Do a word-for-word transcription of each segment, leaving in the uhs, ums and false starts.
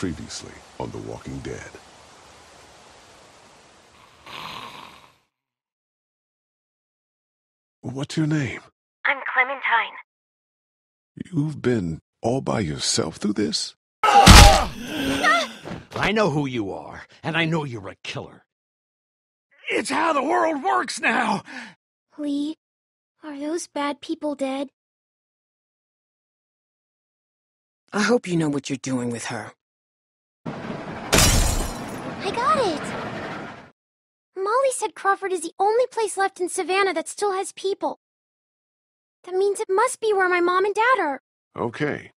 Previously on The Walking Dead. What's your name? I'm Clementine. You've been all by yourself through this? I know who you are, and I know you're a killer. It's how the world works now! Lee, are those bad people dead? I hope you know what you're doing with her. I got it! Molly said Crawford is the only place left in Savannah that still has people. That means it must be where my mom and dad are. Okay,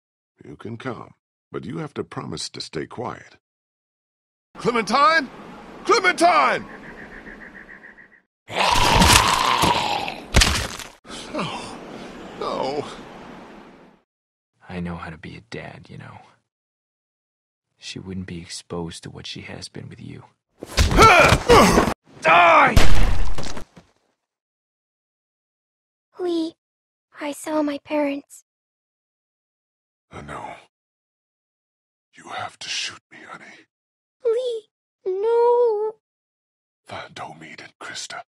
you can come, but you have to promise to stay quiet. Clementine! Clementine! No, no. I know how to be a dad, you know. She wouldn't be exposed to what she has been with you. Die! Lee, I saw my parents. I know. You have to shoot me, honey. Lee, no. Find Omid and Christa.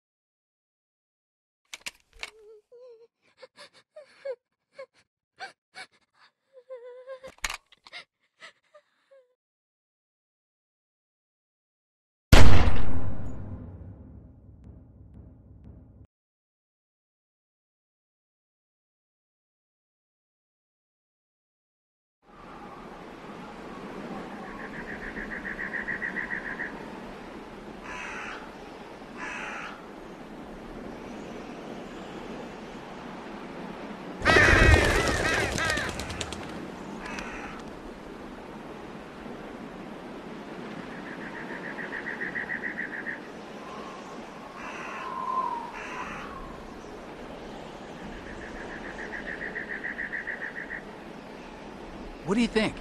What do you think?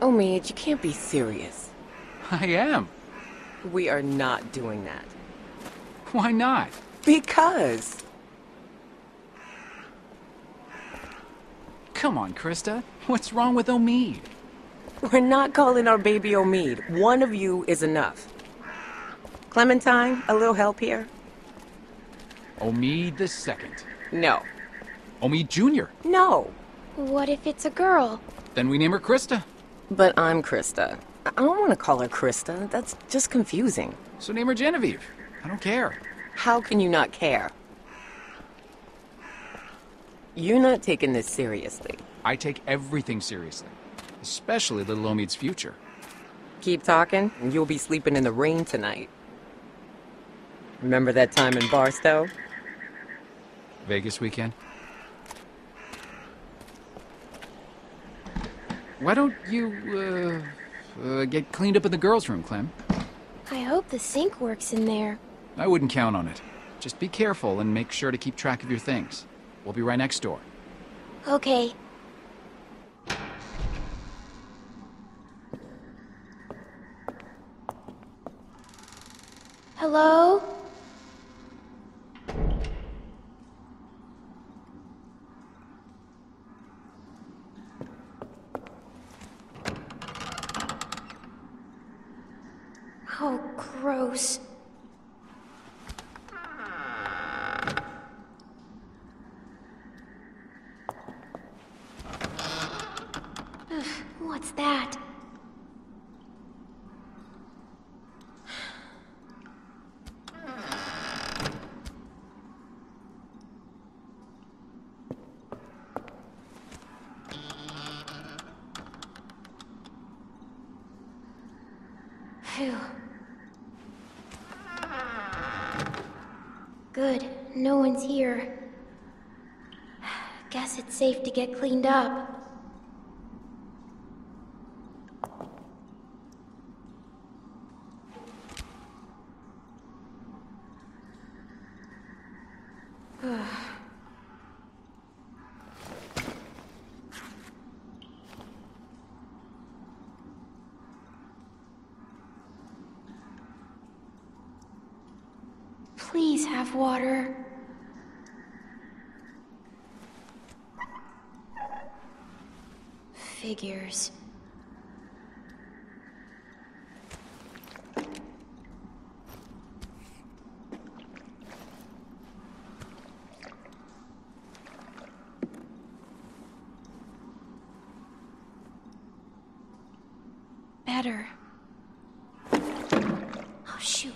Omid, you can't be serious. I am. We are not doing that. Why not? Because. Come on, Christa. What's wrong with Omid? We're not calling our baby Omid. One of you is enough. Clementine, a little help here? Omid the second. No. Omid Junior No. What if it's a girl? Then we name her Christa. But I'm Christa. I don't want to call her Christa. That's just confusing. So name her Genevieve. I don't care. How can you not care? You're not taking this seriously. I take everything seriously. Especially little Omid's future. Keep talking, and you'll be sleeping in the rain tonight. Remember that time in Barstow? Vegas weekend? Why don't you, uh, uh, get cleaned up in the girls' room, Clem? I hope the sink works in there. I wouldn't count on it. Just be careful and make sure to keep track of your things. We'll be right next door. Okay. Hello? Oh, gross. Ugh, what's that? Phew. Good. No one's here. Guess it's safe to get cleaned up. Please have water. Figures. Better. Oh, shoot.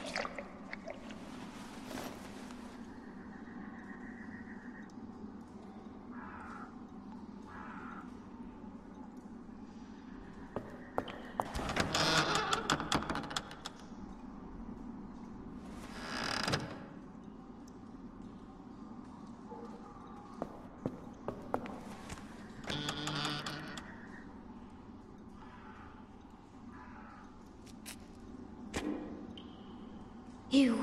You.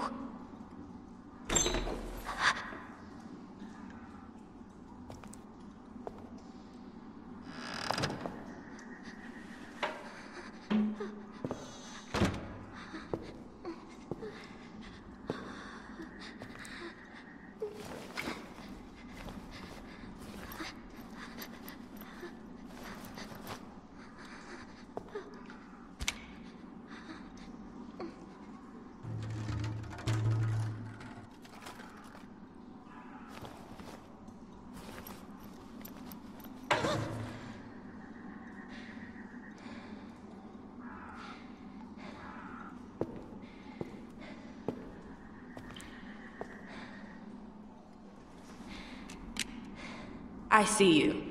I see you.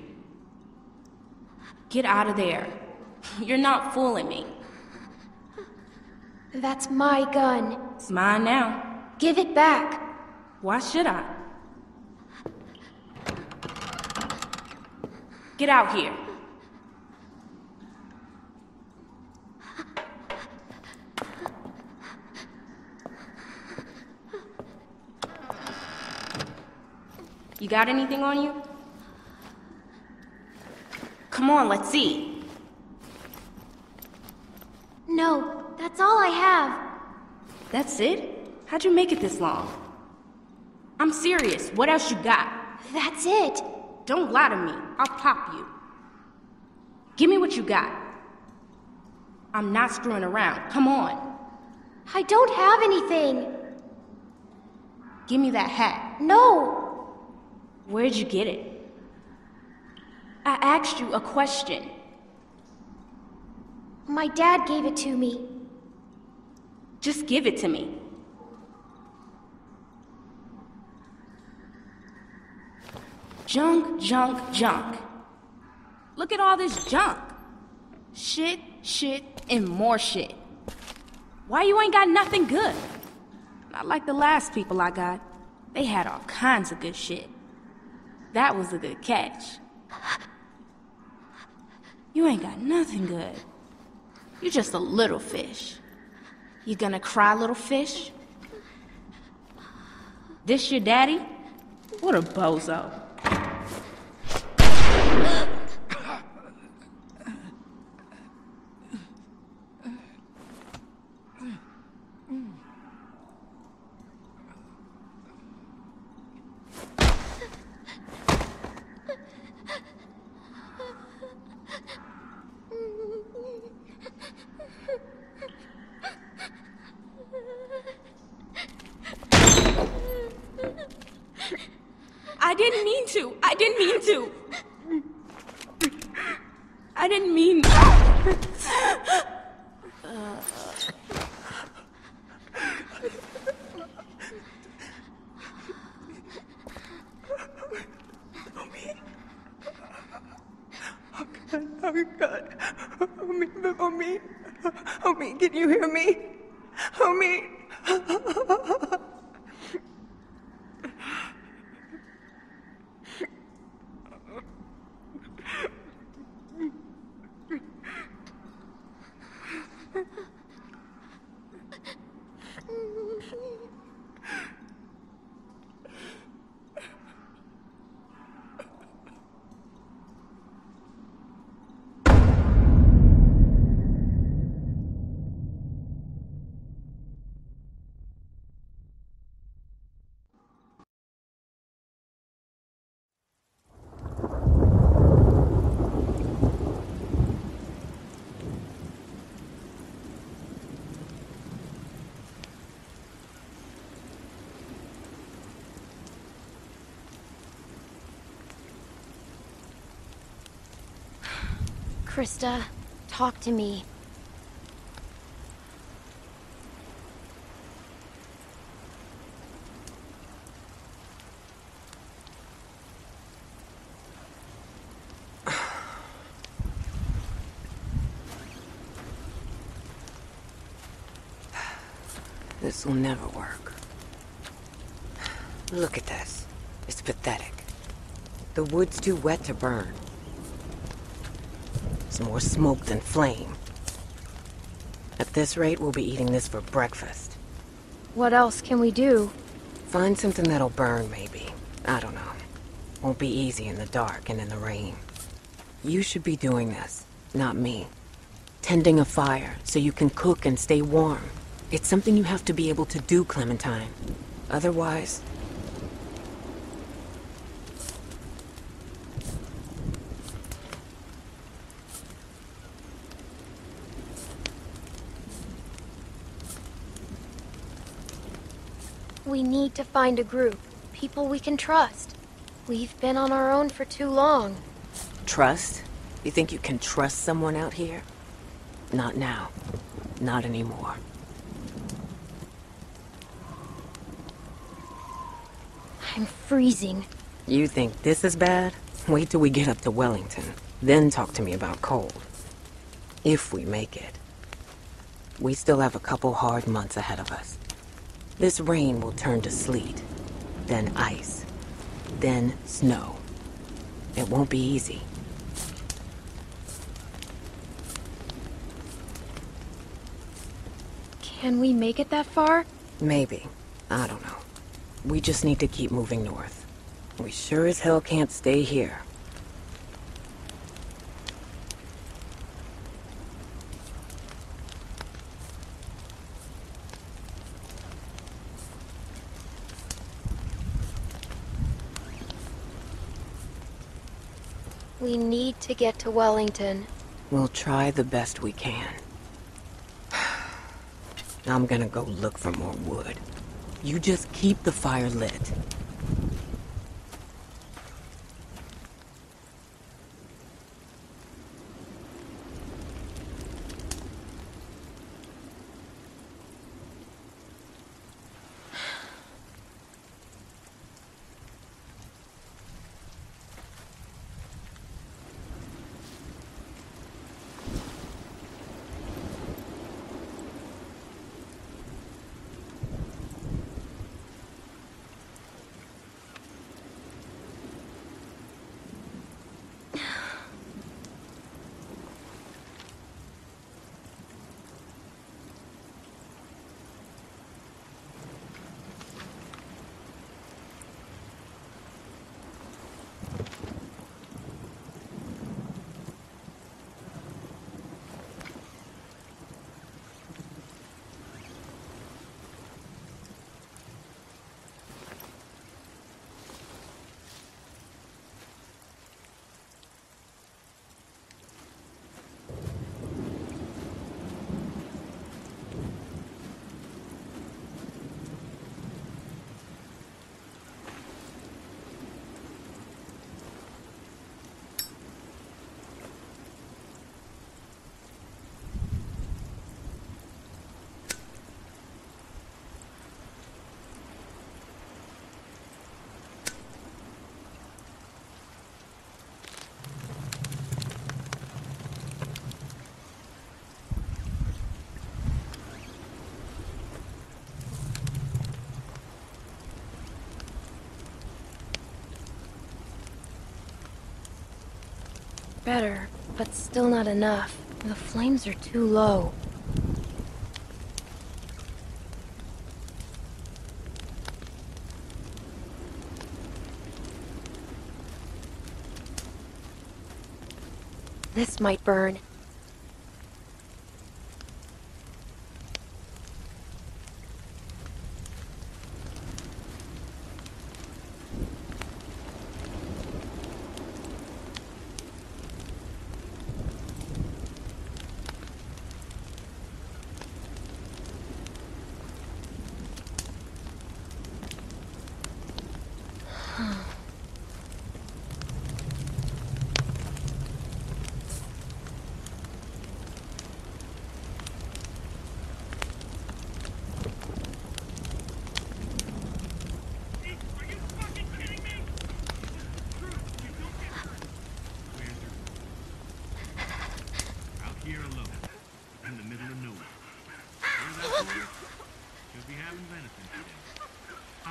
Get out of there. You're not fooling me. That's my gun. It's mine now. Give it back. Why should I? Get out here. You got anything on you? Come on, let's see. No, that's all I have. That's it? How'd you make it this long? I'm serious. What else you got? That's it. Don't lie to me. I'll pop you. Give me what you got. I'm not screwing around. Come on. I don't have anything. Give me that hat. No. Where'd you get it? I asked you a question. My dad gave it to me. Just give it to me. Junk, junk, junk. Look at all this junk. Shit, shit, and more shit. Why you ain't got nothing good? Not like the last people I got. They had all kinds of good shit. That was a good catch. You ain't got nothing good. You're just a little fish. You gonna cry, little fish? This your daddy? What a bozo. I didn't mean to. I didn't mean to. I didn't mean to. Uh. Oh God, oh God. Oh me, oh me. Oh me, can you hear me? Oh me. Christa, talk to me. This will never work. Look at this. It's pathetic. The wood's too wet to burn. It's more smoke than flame. At this rate, we'll be eating this for breakfast. What else can we do? Find something that'll burn, maybe. I don't know. Won't be easy in the dark and in the rain. You should be doing this, not me. Tending a fire so you can cook and stay warm. It's something you have to be able to do, Clementine. Otherwise... We need to find a group. People we can trust. We've been on our own for too long. Trust? You think you can trust someone out here? Not now. Not anymore. I'm freezing. You think this is bad? Wait till we get up to Wellington. Then talk to me about cold. If we make it. We still have a couple hard months ahead of us. This rain will turn to sleet, then ice, then snow. It won't be easy. Can we make it that far? Maybe. I don't know. We just need to keep moving north. We sure as hell can't stay here. We need to get to Wellington. We'll try the best we can. I'm gonna go look for more wood. You just keep the fire lit. Better, but still not enough. The flames are too low. This might burn.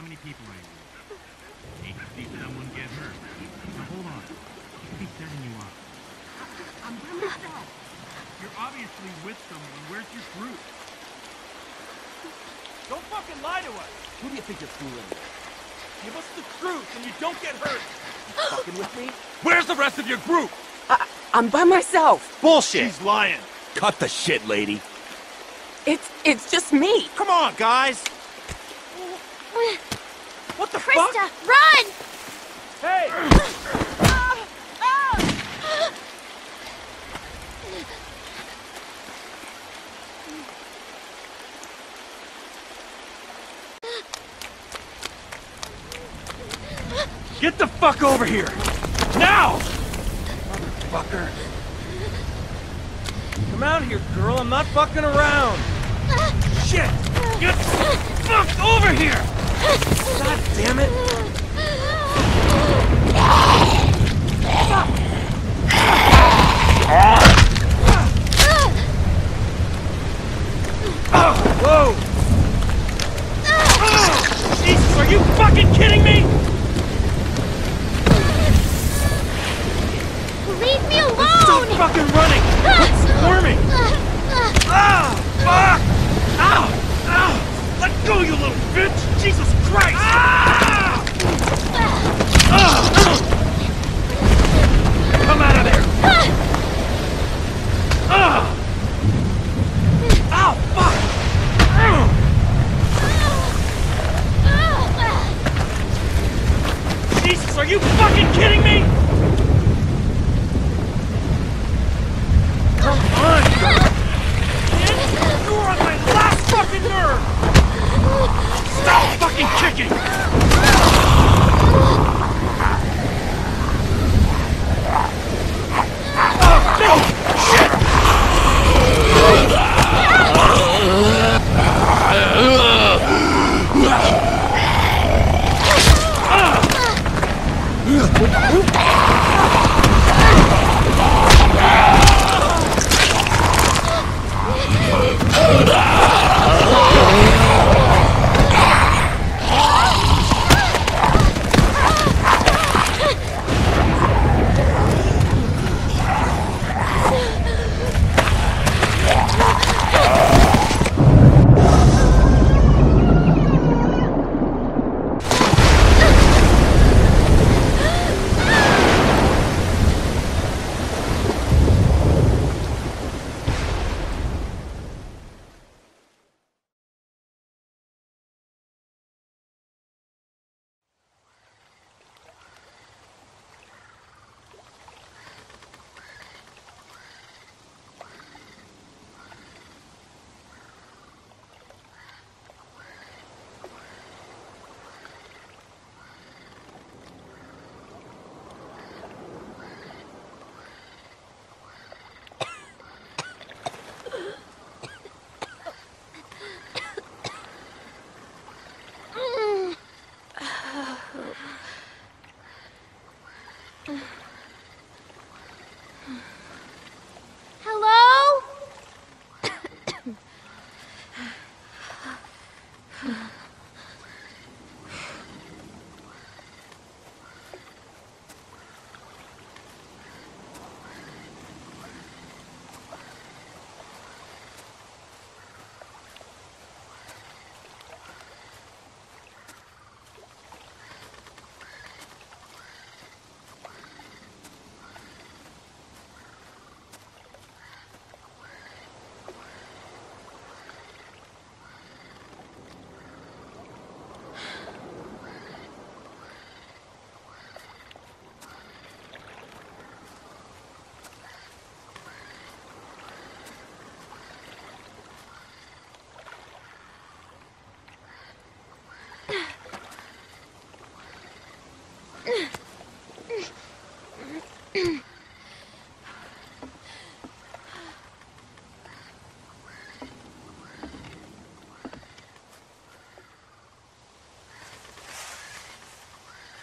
many people I know. Hate to see someone get hurt. Now hold on. I'll be setting you up. I'm by myself. You're obviously with someone. Where's your group? Don't fucking lie to us. Who do you think you're fooling? Give us the truth and you don't get hurt. You fucking with me? Where's the rest of your group? I I'm by myself. Bullshit. She's lying. Cut the shit, lady. It's it's just me. Come on, guys. What the Christa, fuck? Run! Hey! Ah! Ah! Get the fuck over here! Now! Motherfucker! Come out here, girl. I'm not fucking around. Shit! Get the fuck over here! God damn it! Oh, whoa! Oh, Jesus, are you fucking kidding me? Leave me alone! It's so fucking running! It's swarming! Ah! Fuck! Ow! Ow! Let go, you little bitch! Jesus Christ! Ah! Ah! Come out of there! Ah! Ow! Fuck! Ow! Jesus, are you fucking kidding me? Come on, you bitch! You're on my last fucking nerve! Stop fucking kicking! Oh, no! Shit!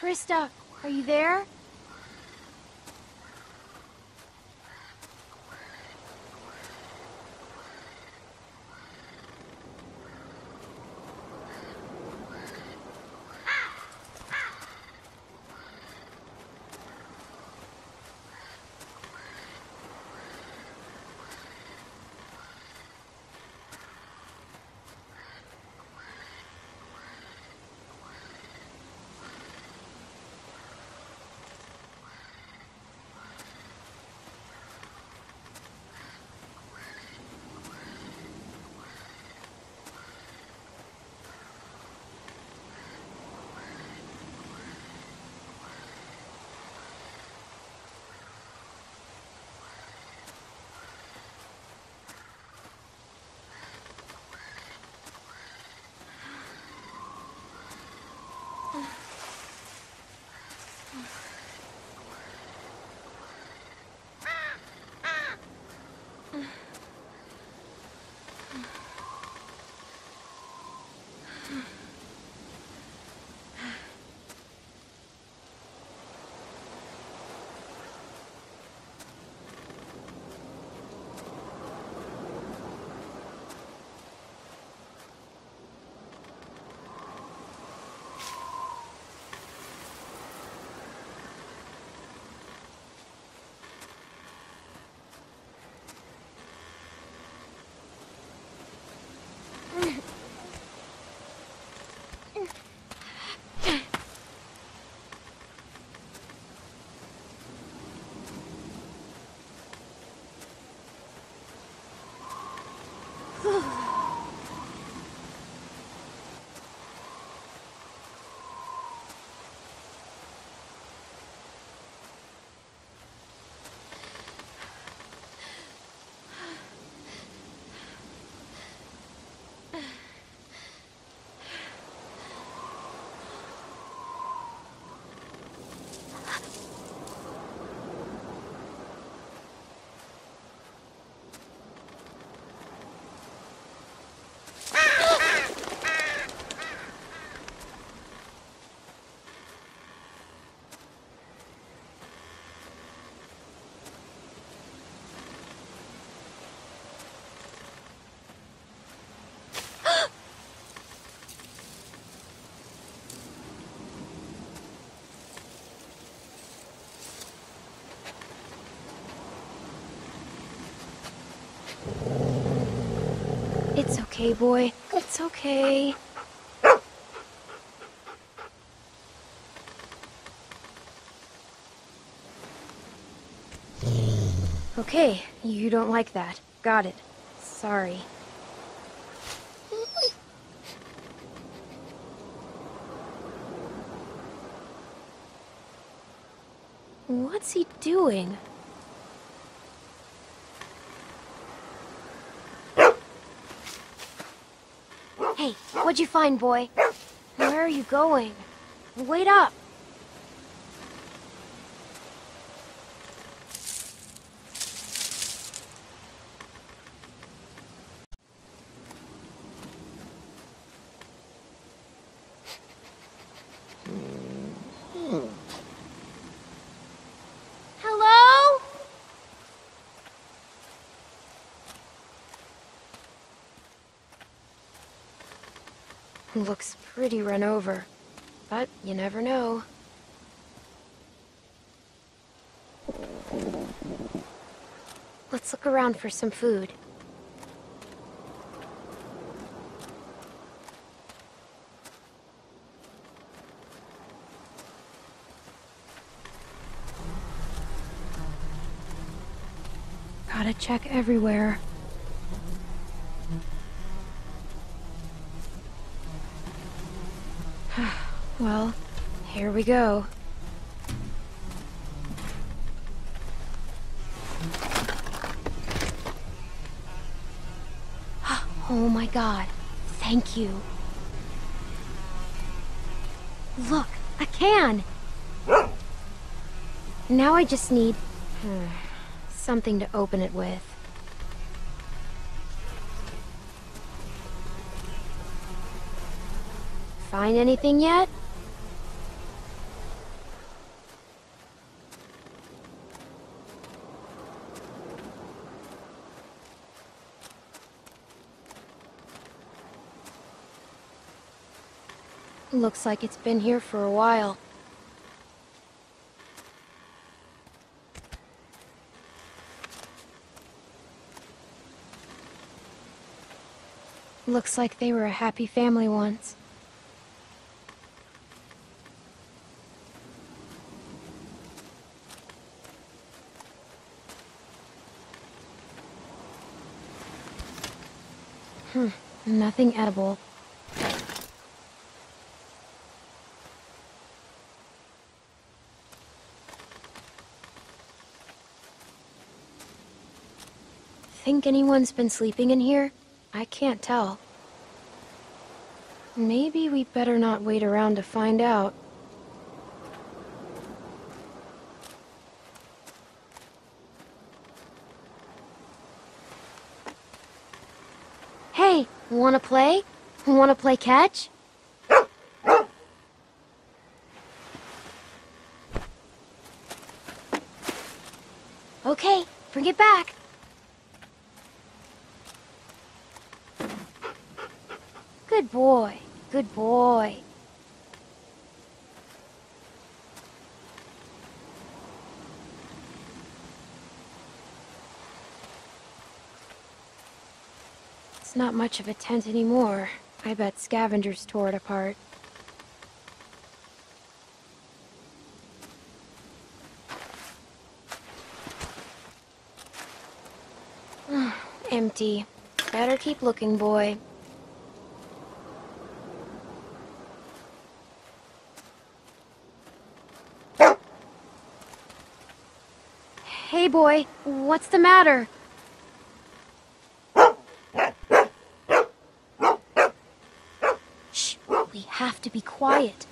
Christa, are you there? It's okay, boy. It's okay. Okay, you don't like that. Got it. Sorry. What's he doing? Hey, what'd you find, boy? Where are you going? Wait up! Looks pretty run over, but you never know. Let's look around for some food. Gotta check everywhere. Well, here we go. Oh my God, thank you. Look, a can! Now I just need uh, something to open it with. Find anything yet? Looks like it's been here for a while. Looks like they were a happy family once. Hmm, nothing edible. Think anyone's been sleeping in here? I can't tell. Maybe we better not wait around to find out. Hey, wanna play? Wanna play catch? Okay, bring it back. Good boy, good boy. It's not much of a tent anymore. I bet scavengers tore it apart. Empty. Better keep looking, boy. Hey, boy, what's the matter? Shh, we have to be quiet.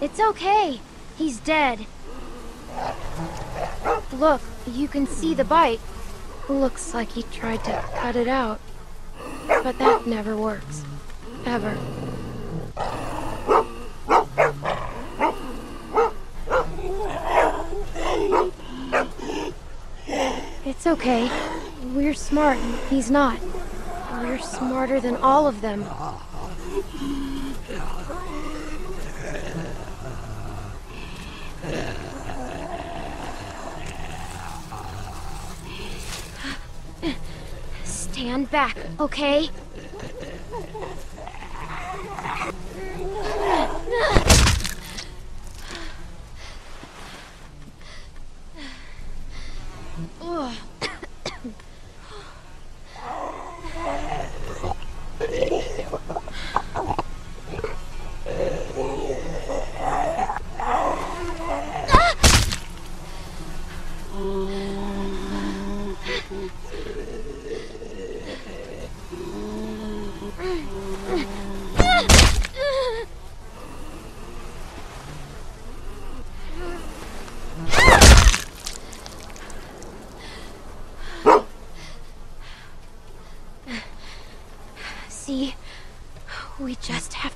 It's okay. He's dead. Look, you can see the bite. Looks like he tried to cut it out. But that never works. Ever. It's okay. We're smart and he's not. We're smarter than all of them. Stand back, okay?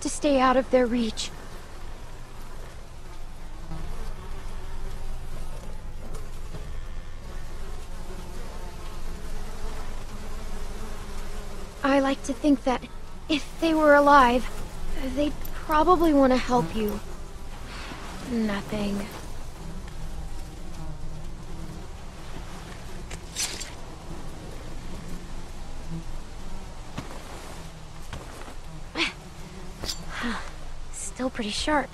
Stay out of their reach. I like to think that if they were alive, they'd probably want to help you. Nothing. Still pretty sharp.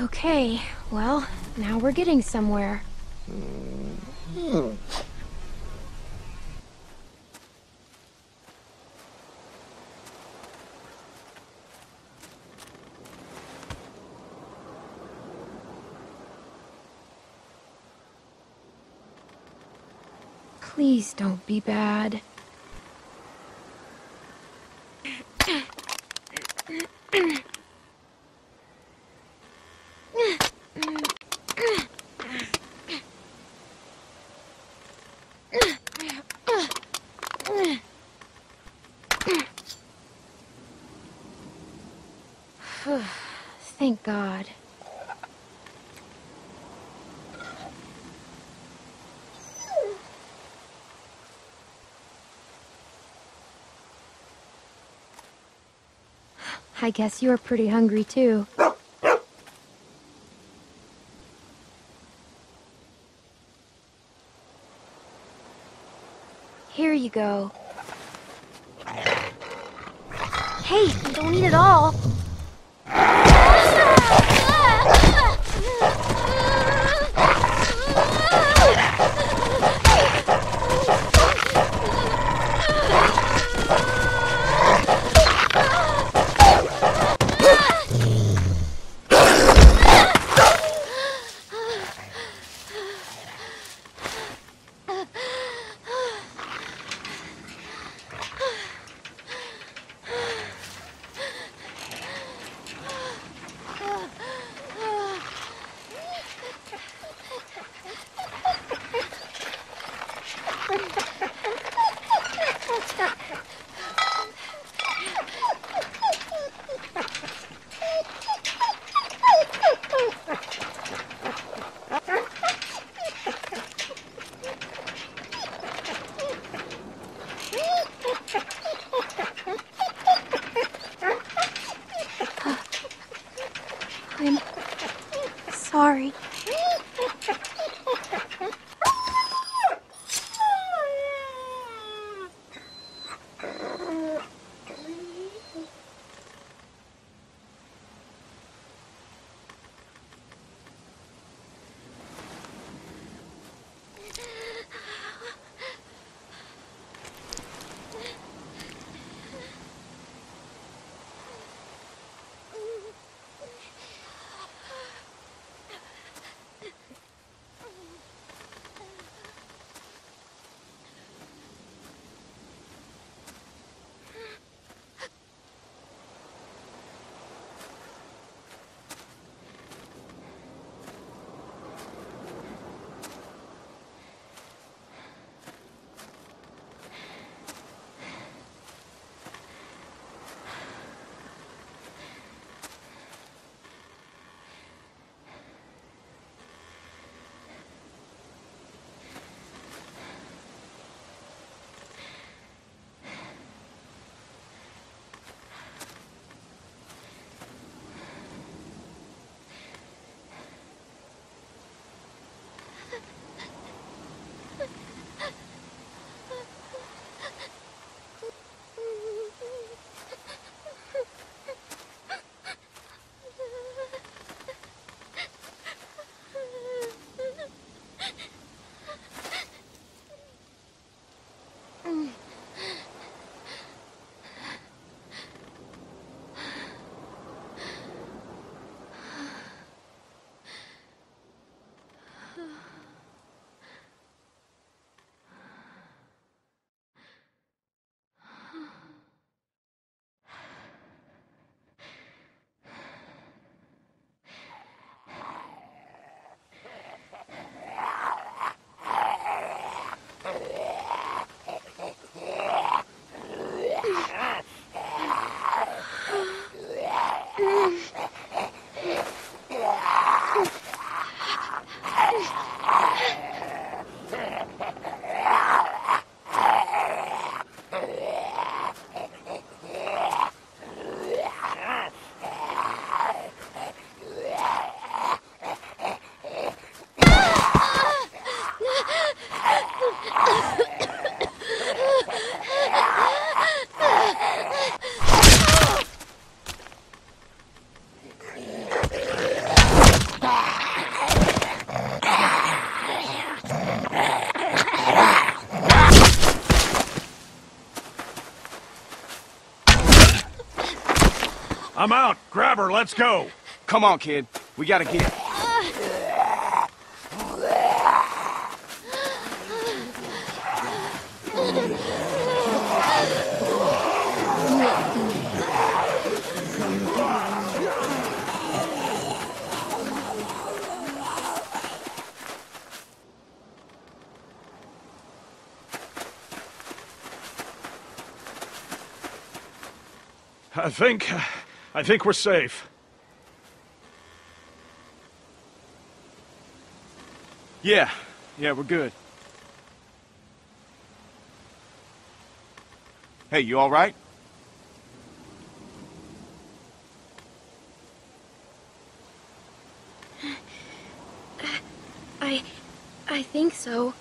Okay, well, now we're getting somewhere. Mm-hmm. Please don't be bad. Thank God. I guess you're pretty hungry too. Here you go. Hey, don't eat it all. I'm out. Grab her. Let's go. Come on, kid. We gotta get... I think... I think we're safe. Yeah. Yeah, we're good. Hey, you all right? I... I think so.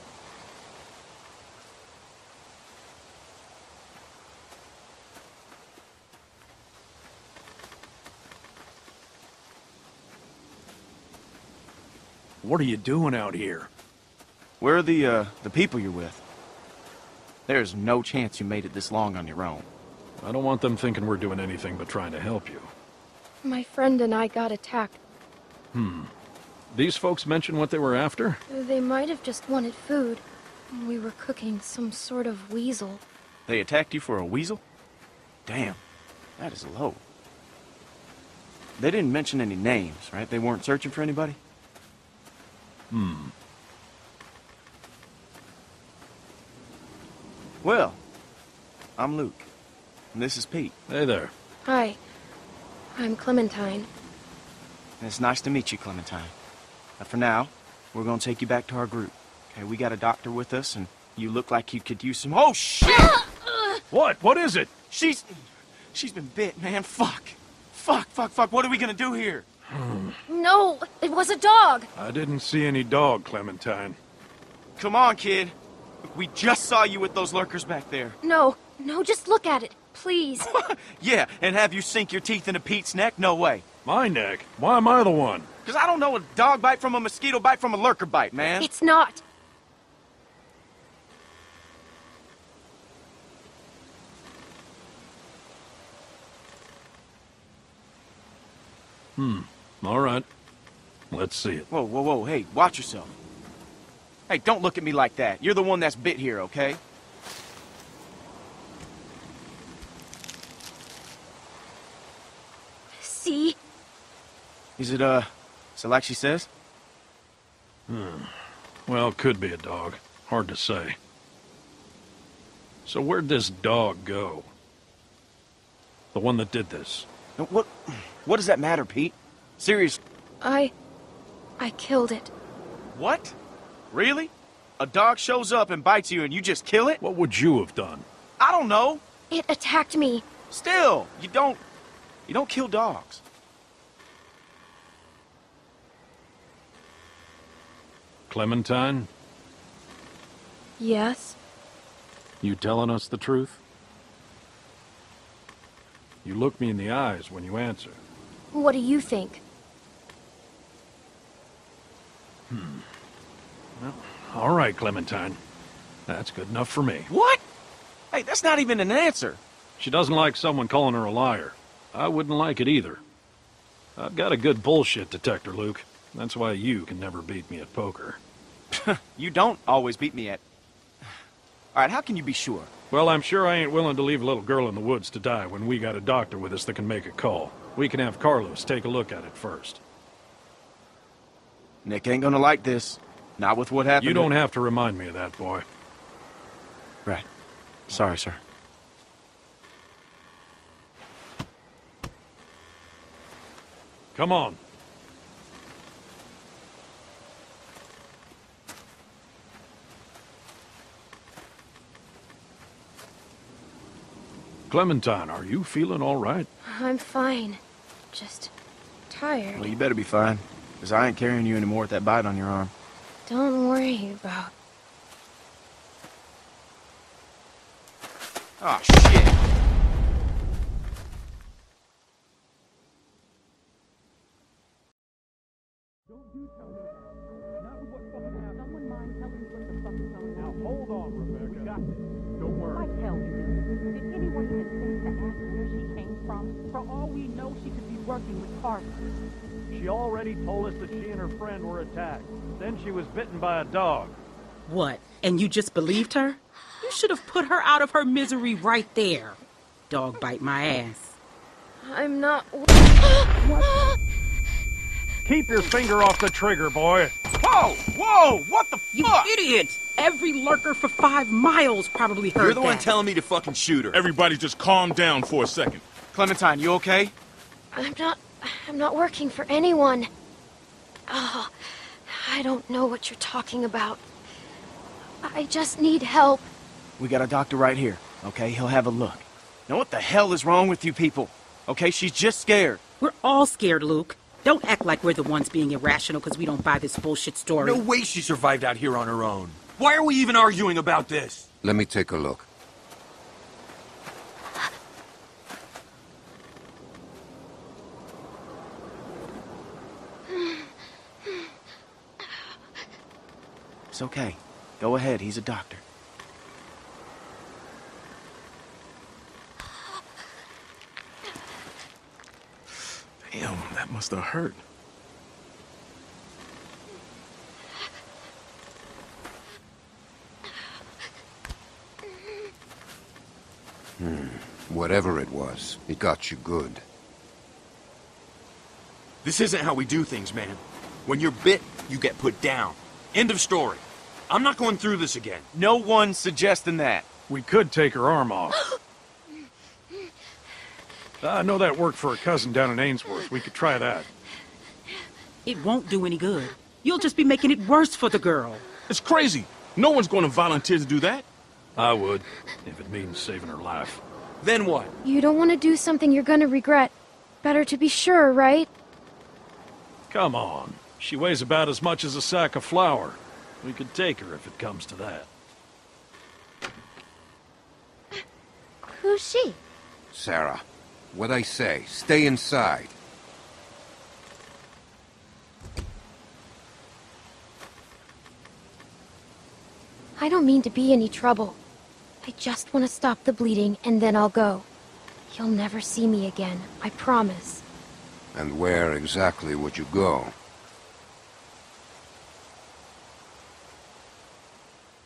What are you doing out here? Where are the, uh, the people you're with? There's no chance you made it this long on your own. I don't want them thinking we're doing anything but trying to help you. My friend and I got attacked. Hmm. These folks mentioned what they were after? They might have just wanted food. We were cooking some sort of weasel. They attacked you for a weasel? Damn. That is low. They didn't mention any names, right? They weren't searching for anybody? Hmm. Well, I'm Luke, and this is Pete. Hey there. Hi. I'm Clementine. And it's nice to meet you, Clementine. Now, for now, we're gonna take you back to our group. Okay, we got a doctor with us, and you look like you could use some... Oh, shit! What? What is it? She's... She's been bit, man. Fuck. Fuck, fuck, fuck. What are we gonna do here? Hmm. No, it was a dog. I didn't see any dog, Clementine. Come on, kid. We just saw you with those lurkers back there. No, no, just look at it, please. Yeah, and have you sink your teeth into Pete's neck? No way. My neck? Why am I the one? Because I don't know a dog bite from a mosquito bite from a lurker bite, man. It's not. Hmm. All right. Let's see it. Whoa, whoa, whoa. Hey, watch yourself. Hey, don't look at me like that. You're the one that's bit here, okay? See? Is it, uh, is it like she says? Hmm. Well, it could be a dog. Hard to say. So where'd this dog go? The one that did this? What, what does that matter, Pete? Seriously. I... I killed it. What? Really? A dog shows up and bites you and you just kill it? What would you have done? I don't know. It attacked me. Still, you don't... You don't kill dogs. Clementine? Yes? You telling us the truth? You look me in the eyes when you answer. What do you think? Hmm. Well, all right, Clementine. That's good enough for me. What? Hey, that's not even an answer. She doesn't like someone calling her a liar. I wouldn't like it either. I've got a good bullshit detector, Luke. That's why you can never beat me at poker. You don't always beat me at... All right, how can you be sure? Well, I'm sure I ain't willing to leave a little girl in the woods to die when we got a doctor with us that can make a call. We can have Carlos take a look at it first. Nick ain't gonna like this. Not with what happened. You don't have to remind me of that, boy. Right. Sorry, sir. Come on. Clementine, are you feeling all right? I'm fine. Just tired. Well, you better be fine, because I ain't carrying you anymore with that bite on your arm. Don't worry about... Oh, shit! Don't you tell me. Not what fucking happened. Someone mind telling me what the fuck is going on. Now, hold on, Rebecca. We got this. Don't worry. I tell you, did anyone even think to ask where she came from? For all we know, she working with Carlos. She already told us that she and her friend were attacked. Then she was bitten by a dog. What? And you just believed her? You should have put her out of her misery right there. Dog bite my ass. I'm not... What? Keep your finger off the trigger, boy. Whoa! Whoa! What the fuck? You idiot! Every lurker for five miles probably heard that. You're the one telling me to fucking shoot her. Everybody just calm down for a second. Clementine, you okay? I'm not... I'm not working for anyone. Oh, I don't know what you're talking about. I just need help. We got a doctor right here, okay? He'll have a look. Now what the hell is wrong with you people? Okay, she's just scared. We're all scared, Luke. Don't act like we're the ones being irrational because we don't buy this bullshit story. No way she survived out here on her own. Why are we even arguing about this? Let me take a look. It's okay. Go ahead, he's a doctor. Damn, that must have hurt. Hmm. Whatever it was, it got you good. This isn't how we do things, man. When you're bit, you get put down. End of story. I'm not going through this again. No one's suggesting that. We could take her arm off. I know that worked for her cousin down in Ainsworth. We could try that. It won't do any good. You'll just be making it worse for the girl. It's crazy. No one's going to volunteer to do that. I would, if it means saving her life. Then what? You don't want to do something you're going to regret. Better to be sure, right? Come on. She weighs about as much as a sack of flour. We could take her if it comes to that. Who's she? Sarah. What I say, stay inside. I don't mean to be any trouble. I just want to stop the bleeding, and then I'll go. You'll never see me again, I promise. And where exactly would you go?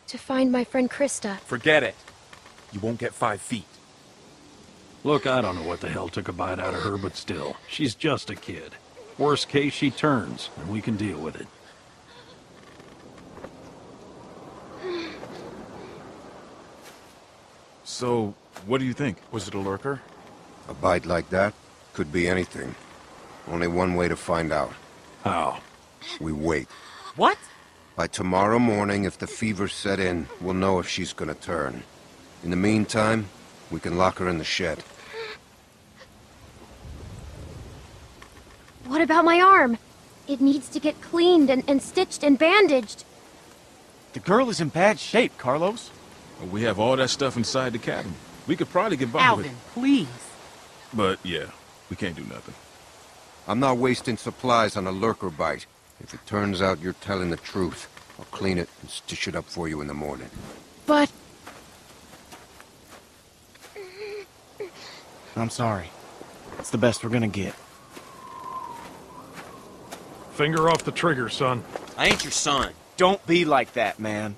To find my friend Christa. Forget it. You won't get five feet. Look, I don't know what the hell took a bite out of her, but still, she's just a kid. Worst case, she turns, and we can deal with it. So, what do you think? Was it a lurker? A bite like that? Could be anything. Only one way to find out. How? We wait. What? By tomorrow morning, if the fever set in, we'll know if she's gonna turn. In the meantime, we can lock her in the shed. What about my arm? It needs to get cleaned and, and stitched and bandaged. The girl is in bad shape, Carlos. We have all that stuff inside the cabin. We could probably get by Alvin, with it. Alvin, please. But, yeah, we can't do nothing. I'm not wasting supplies on a lurker bite. If it turns out you're telling the truth, I'll clean it and stitch it up for you in the morning. But... I'm sorry. It's the best we're gonna get. Finger off the trigger, son. I ain't your son. Don't be like that, man.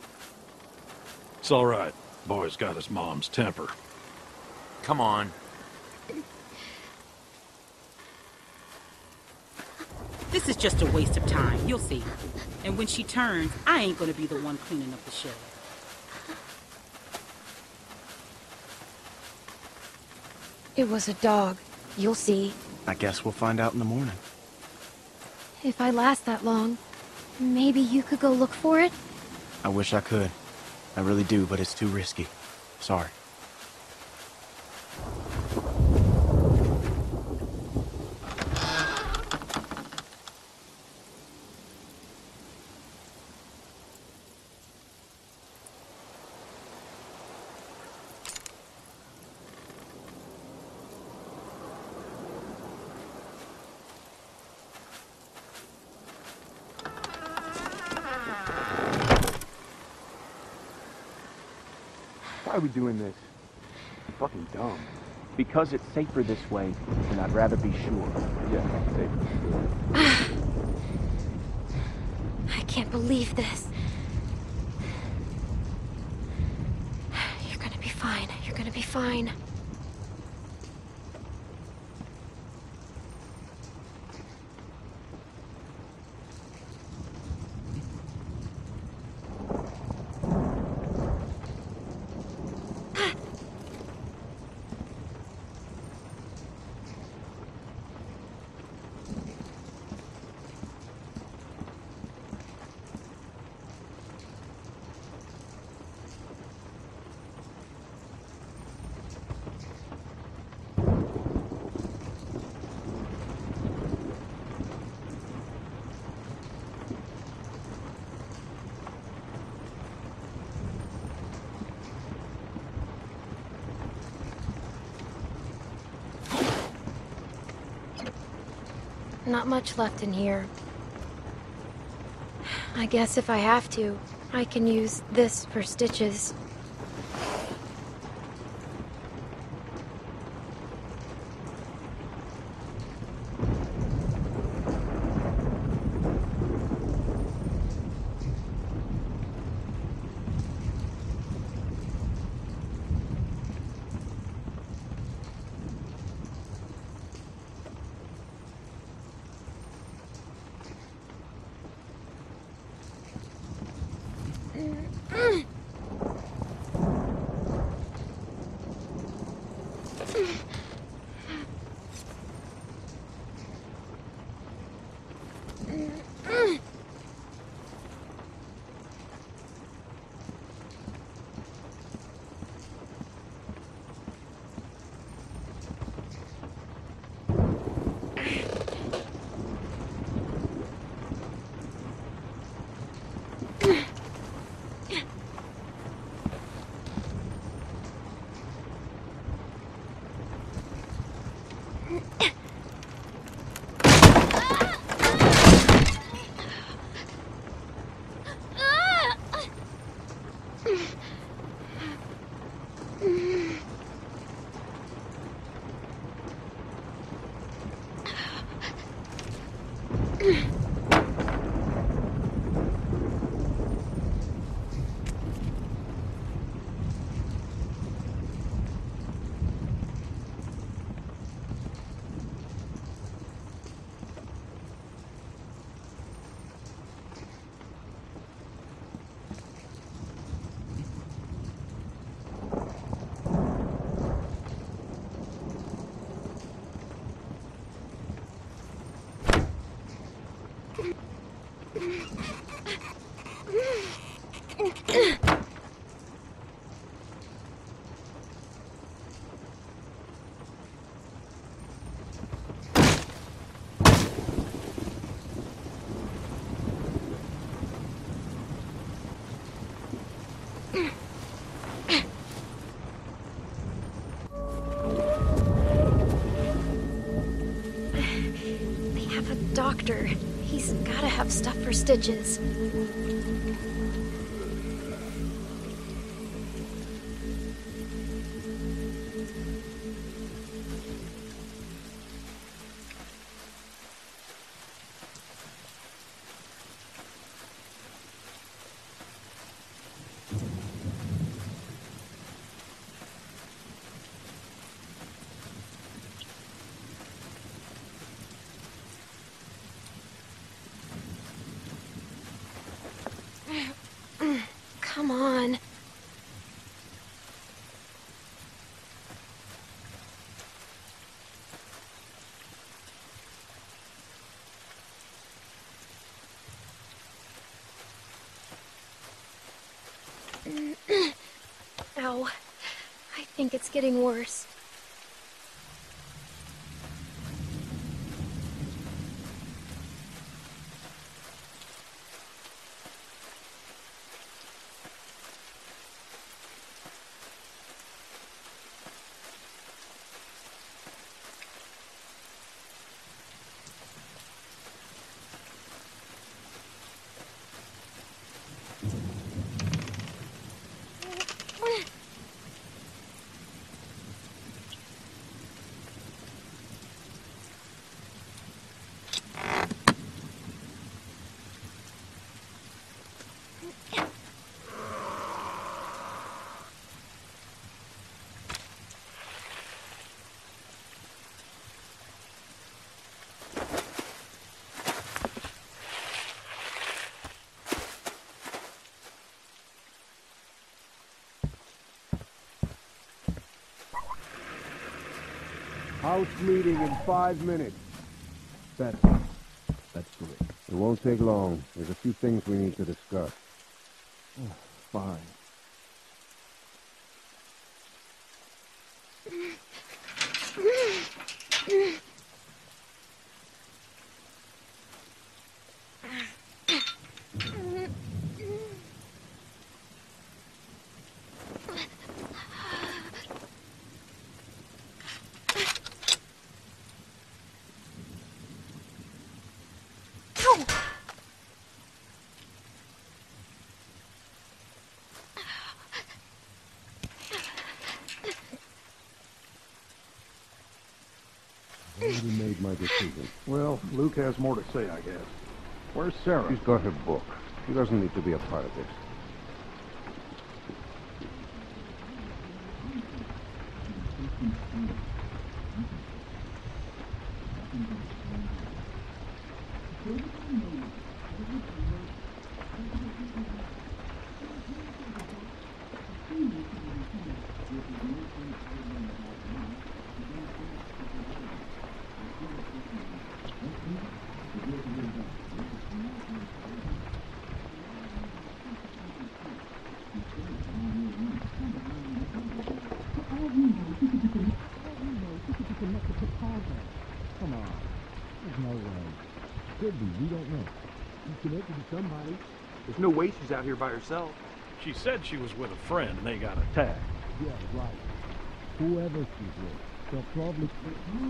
It's all right. Boy's got his mom's temper. Come on. This is just a waste of time, you'll see. And when she turns, I ain't gonna be the one cleaning up the shed. It was a dog. You'll see. I guess we'll find out in the morning. If I last that long, maybe you could go look for it? I wish I could. I really do, but it's too risky. Sorry. Why are we doing this? It's fucking dumb. Because it's safer this way, and I'd rather be sure. Yeah, safer, sure. I can't believe this. You're gonna be fine. You're gonna be fine. Not much left in here. I guess if I have to, I can use this for stitches. He's gotta have stuff for stitches. Ow. I think it's getting worse. House meeting in five minutes. That's it. That's great. It won't take long. There's a few things we need to discuss. Oh, fine. Made my decision. Well, Luke has more to say, I guess. Where's Sarah? She's got her book. She doesn't need to be a part of this. There's no way she's out here by herself. She said she was with a friend and they got attacked. Yeah, right. Whoever she's with, they'll probably... You're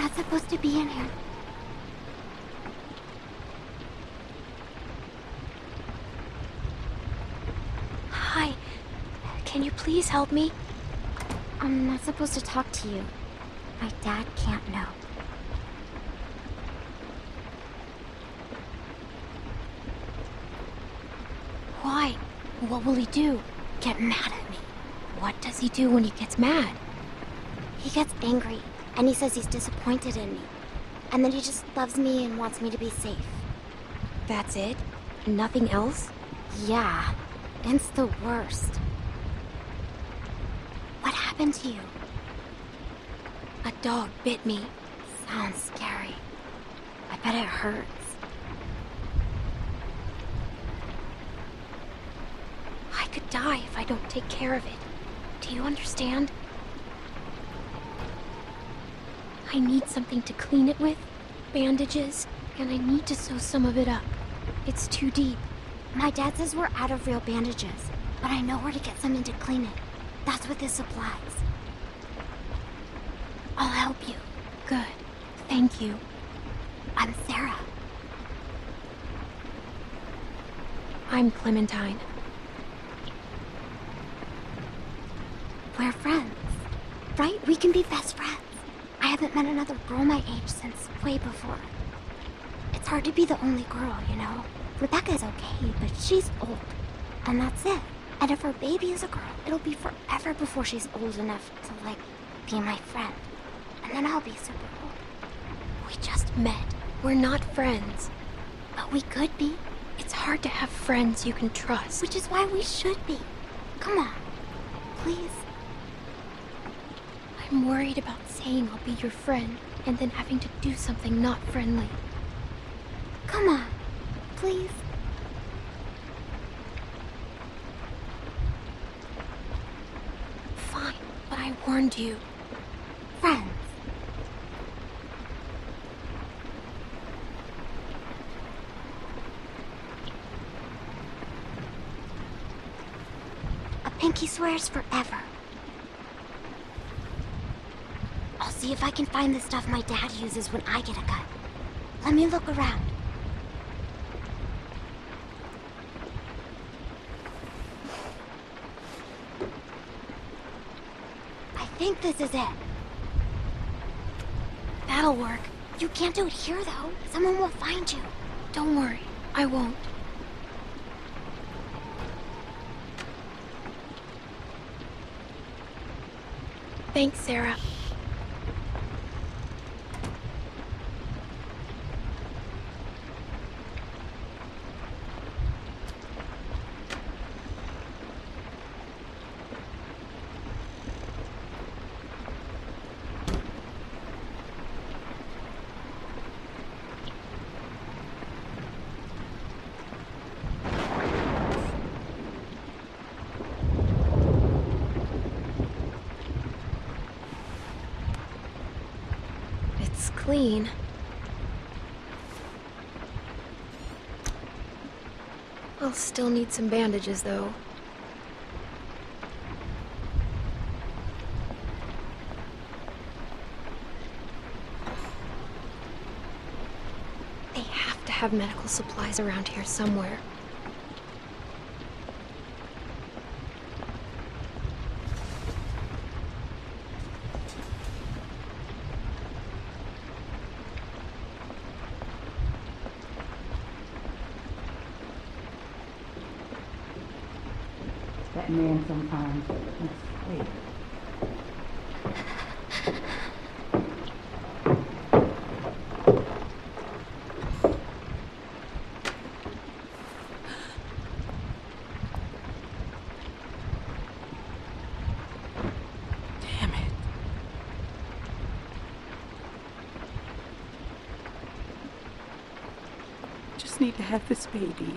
not supposed to be in here. Hi. Can you please help me? I'm not supposed to talk to you. My dad can't know. Why? What will he do? Get mad at me. What does he do when he gets mad? He gets angry. And he says he's disappointed in me. And then he just loves me and wants me to be safe. That's it? Nothing else? Yeah. It's the worst. What happened to you? A dog bit me. Sounds scary. I bet it hurts. I could die if I don't take care of it. Do you understand? I need something to clean it with, bandages, and I need to sew some of it up. It's too deep. My dad says we're out of real bandages, but I know where to get something to clean it. That's what this applies. I'll help you. Good. Thank you. I'm Sarah. I'm Clementine. We're friends, right? We can be best friends. I haven't met another girl my age since way before. It's hard to be the only girl, you know? Rebecca's okay, but she's old. and that's it. And if her baby is a girl, it'll be forever before she's old enough to, like, be my friend. And then I'll be super old. We just met. We're not friends. But we could be. It's hard to have friends you can trust. Which is why we should be. Come on. Please. I'm worried about saying I'll be your friend and then having to do something not friendly. Come on. Please. Fine, but I warned you. Friends. A pinky swears forever. I'll see if I can find the stuff my dad uses when I get a cut. Let me look around. I think this is it. That'll work. You can't do it here, though. Someone will find you. Don't worry. I won't. Thanks, Sarah. Clean. I'll still need some bandages, though. They have to have medical supplies around here somewhere. Man sometimes. That's damn it. Just need to have this baby.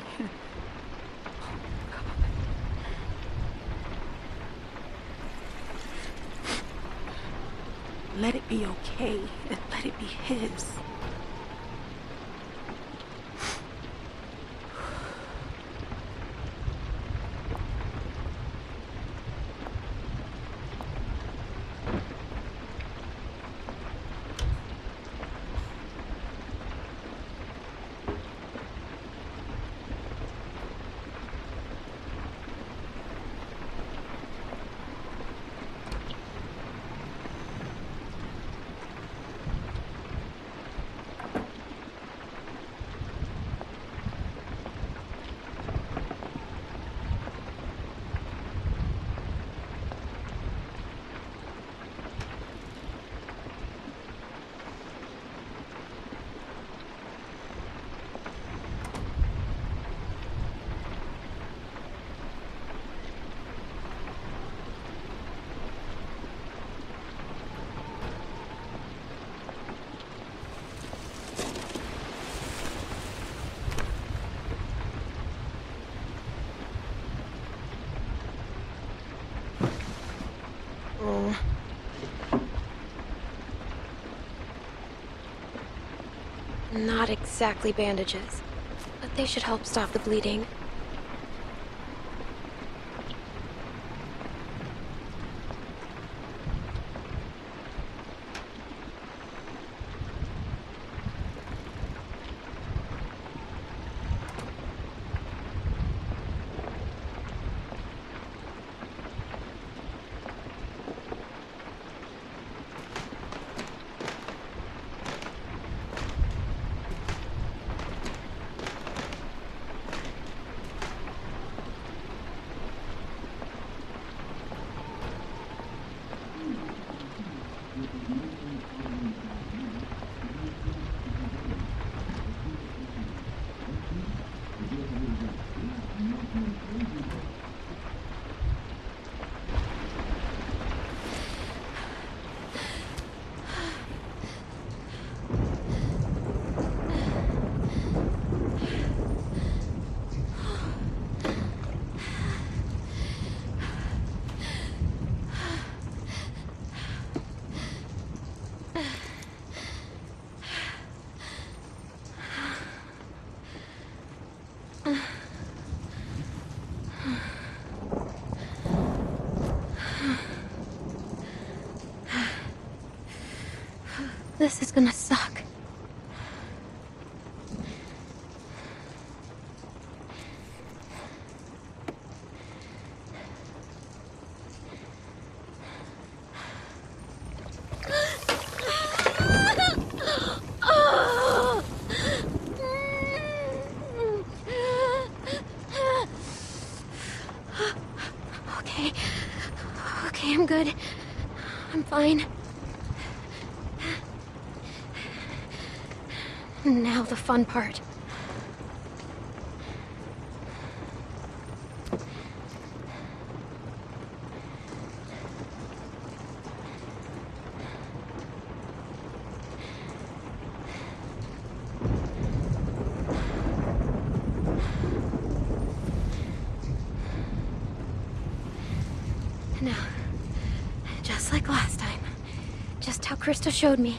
Let it be okay, and let it be his. Not exactly bandages, but they should help stop the bleeding. this is gonna suck. Now the fun part. Now, just like last time, just how Christa showed me.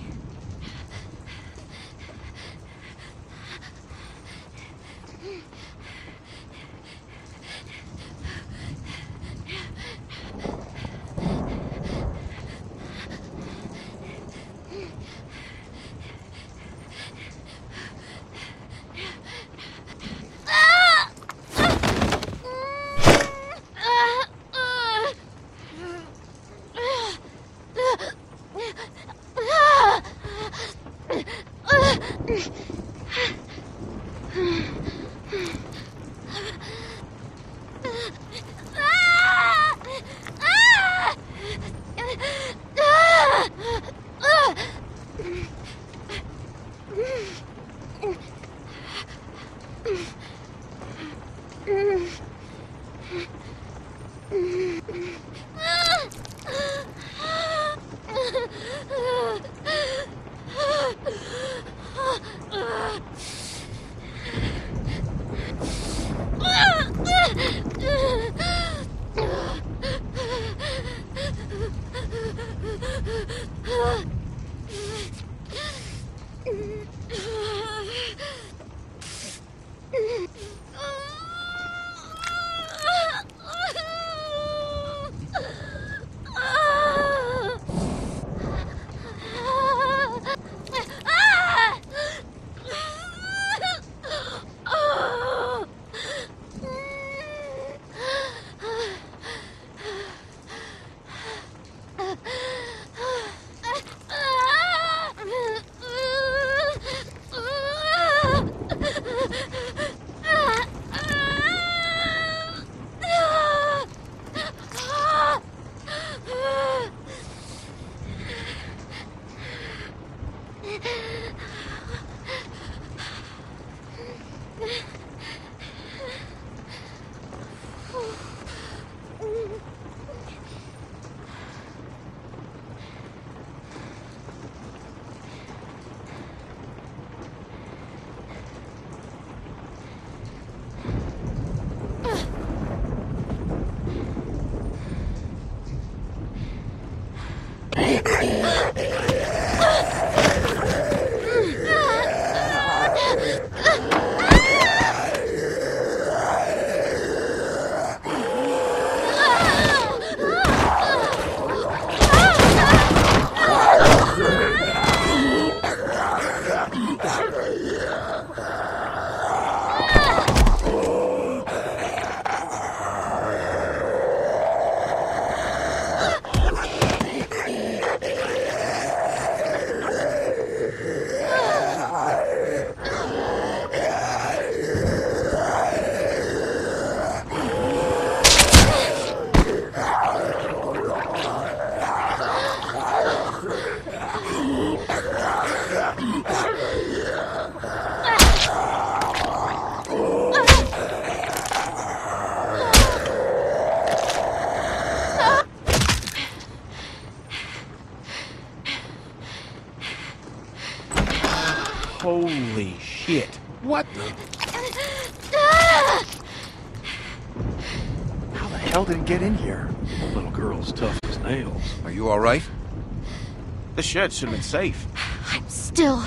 The shed should have been safe. I'm still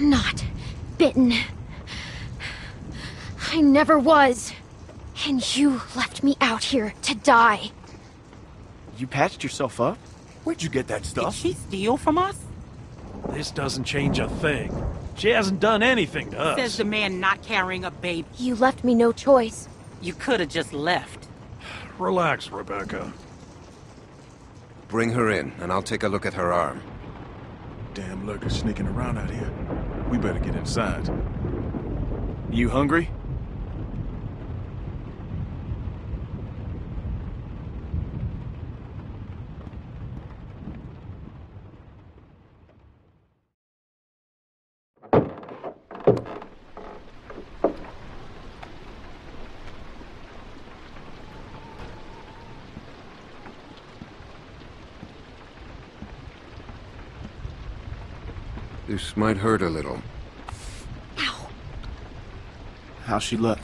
not bitten. I never was. And you left me out here to die. You patched yourself up? Where'd you get that stuff? Did she steal from us? This doesn't change a thing. She hasn't done anything to us. Says the man not carrying a baby. You left me no choice. You could have just left. Relax, Rebecca. Bring her in, and I'll take a look at her arm. Damn lurker's sneaking around out here. We better get inside. You hungry? This might hurt a little. Ow. How's she look?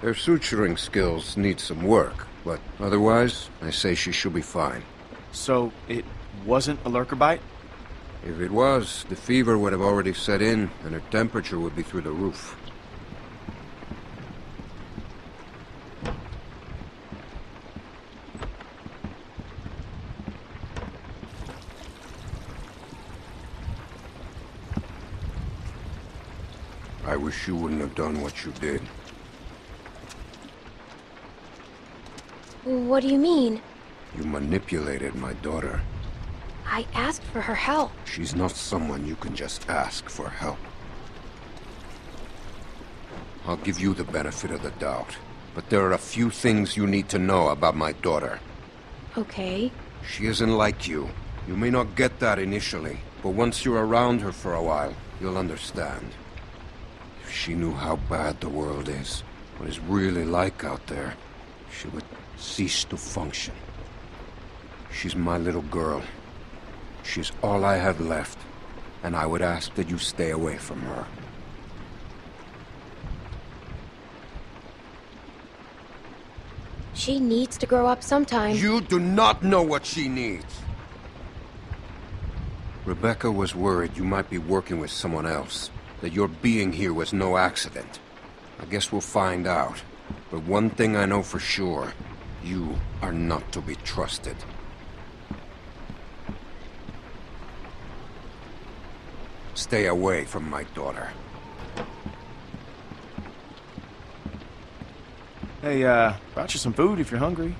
Her suturing skills need some work, but otherwise, I say she should be fine. So, it wasn't a lurker bite? If it was, the fever would have already set in, and her temperature would be through the roof. I wish you wouldn't have done what you did. What do you mean? You manipulated my daughter. I asked for her help. She's not someone you can just ask for help. I'll give you the benefit of the doubt, but there are a few things you need to know about my daughter. Okay. She isn't like you. You may not get that initially, but once you're around her for a while, you'll understand. If she knew how bad the world is, what it's really like out there, she would cease to function. She's my little girl. She's all I have left, and I would ask that you stay away from her. She needs to grow up sometime. You do not know what she needs! Rebecca was worried you might be working with someone else, that your being here was no accident. I guess we'll find out. But one thing I know for sure, you are not to be trusted. Stay away from my daughter. Hey, uh, brought you some food if you're hungry.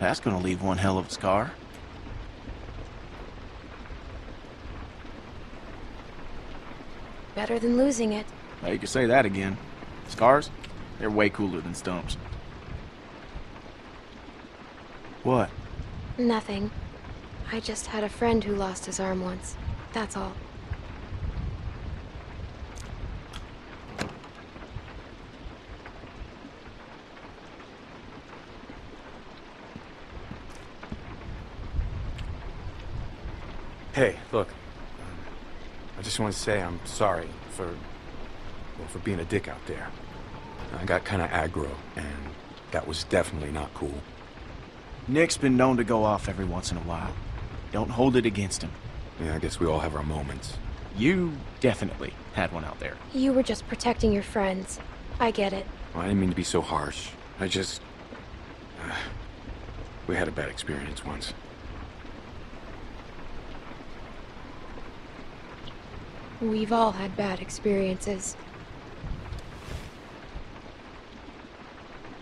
That's gonna leave one hell of a scar. Better than losing it. Now you can say that again. Scars? They're way cooler than stumps. What? Nothing. I just had a friend who lost his arm once. That's all. Hey, look. I just want to say I'm sorry for, well, for being a dick out there. I got kind of aggro, and that was definitely not cool. Nick's been known to go off every once in a while. Don't hold it against him. Yeah, I guess we all have our moments. You definitely had one out there. You were just protecting your friends. I get it. Well, I didn't mean to be so harsh. I just... Uh, we had a bad experience once. We've all had bad experiences.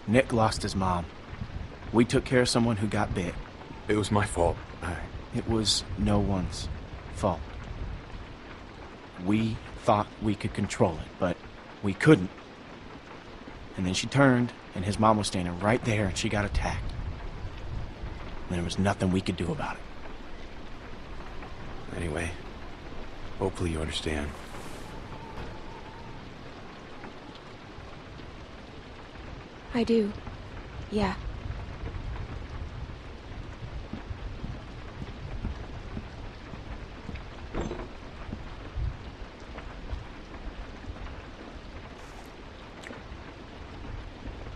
Nick lost his mom. We took care of someone who got bit. It was my fault. I... It was no one's fault. We thought we could control it, but we couldn't. And then she turned, and his mom was standing right there, and she got attacked. And there was nothing we could do about it. Anyway, hopefully you understand. I do. Yeah.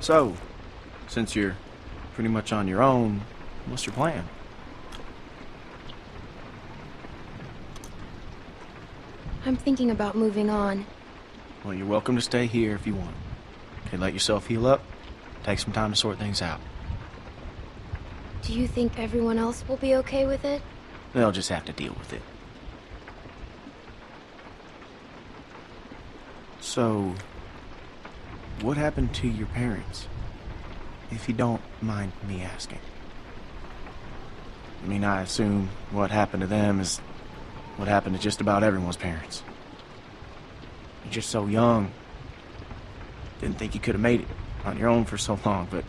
So, since you're pretty much on your own, what's your plan? I'm thinking about moving on. Well, you're welcome to stay here if you want. Okay, let yourself heal up. Take some time to sort things out. Do you think everyone else will be okay with it? They'll just have to deal with it. So, what happened to your parents? If you don't mind me asking. I mean, I assume what happened to them is what happened to just about everyone's parents. You're just so young. Didn't think you could have made it on your own for so long, but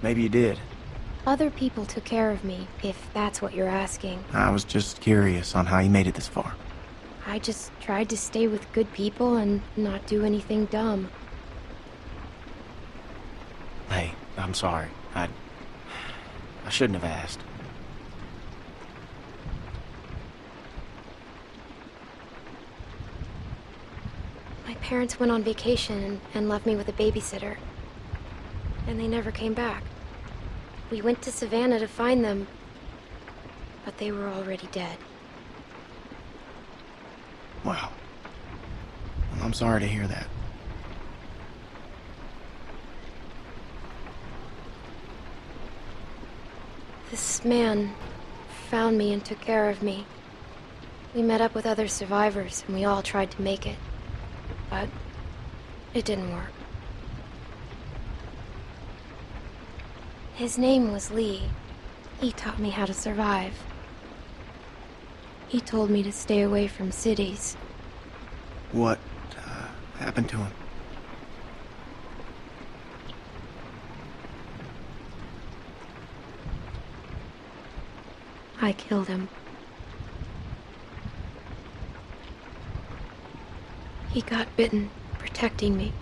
maybe you did. Other people took care of me, if that's what you're asking. I was just curious on how you made it this far. I just tried to stay with good people and not do anything dumb. Hey, I'm sorry. I... I shouldn't have asked. My parents went on vacation and, and left me with a babysitter. And they never came back. We went to Savannah to find them, but they were already dead. Wow. Well, I'm sorry to hear that. This man found me and took care of me. We met up with other survivors, and we all tried to make it, but it didn't work. His name was Lee. He taught me how to survive. He told me to stay away from cities. What uh, happened to him? I killed him. He got bitten, protecting me.